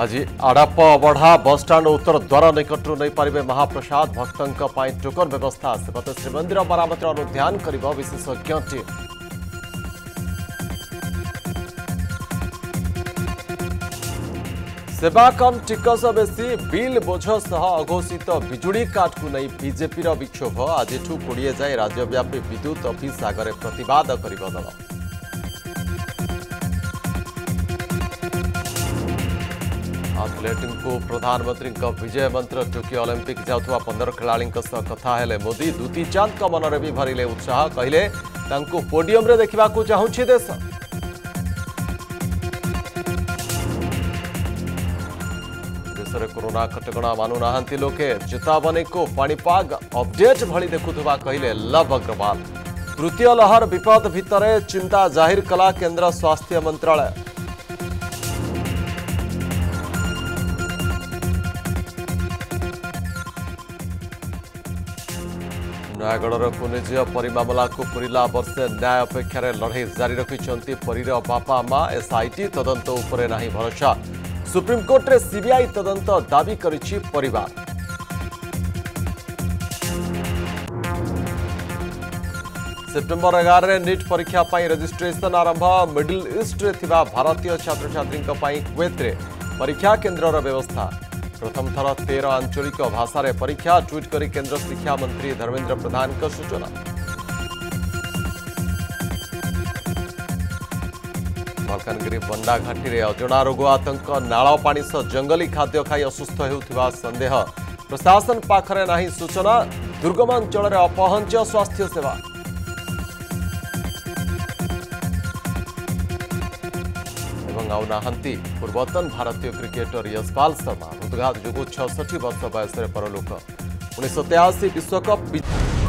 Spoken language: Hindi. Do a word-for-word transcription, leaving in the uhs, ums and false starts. आज आड़ाप अबढ़ा बसस्टाण उत्तर द्वार निकट नहीं पारे महाप्रसाद भक्तों टोकन व्यवस्था आसपत श्रीमंदिर मरामती अनुध्यान कर विशेषज्ञ टीम। सेवा कम टिकस बेसी बिल बोझ सह अघोषित विजुड़ी काट को नहीं बीजेपी विक्षोभ आज कोड़े जाए राज्यव्यापी विद्युत अफिस् आगे प्रतिवाद कर दल। आथलेट को प्रधानमंत्री विजय मंत्र टोकियो ओलंपिक जाउथवा पंदर खिलाड़ी कथा हेले मोदी दूती चांद का मनरे भी भरिले उत्साह कहले पोडियम रे देखा चाहूँ देश। कोरोना कटकणा मानुना लोके चेतावनी को पाणीपाग अपडेट भली देखुवा कहले लव अग्रवाल। तृतीय लहर विपद भितर चिंता जाहिर कला केंद्र स्वास्थ्य मंत्रालय। नयागढ़ कुनि झील परी मामला को पूरा वर्षे न्याय अपेक्षार लड़े जारी रखिंट परीर बापा माँ। एसआईटी तदंत उपरे नाही भरोसा। सुप्रीमकोर्ट रे सीबीआई तदंत दावी करिछि परिवार। सेप्टेम्बर एगार रे निट परीक्षा पाई रजिस्ट्रेशन आरंभ। मिडिल ईस्ट रे थिबा भारतीय छात्र छात्रींक पाई क्वेत रे परीक्षा केन्द्र व्यवस्था। प्रथम थर तेरह आंचलिक भाषा रे परीक्षा। ट्वीट करी केन्द्र शिक्षा मंत्री धर्मेंद्र प्रधान का सूचना। मलकानगिरी बंडाघाटी में अजना रोग आतंक नाला पानी से जंगली खाद्य खाई असुस्थ होता संदेह। प्रशासन पाखरे नहीं सूचना। दुर्गमांचल में अपहंच स्वास्थ्य सेवा। पूर्वतन भारतीय क्रिकेटर यशपाल शर्मा हृदघात जो छियासठ वर्ष बयस परलोक। उन्नीस सौ तिरासी विश्वकप।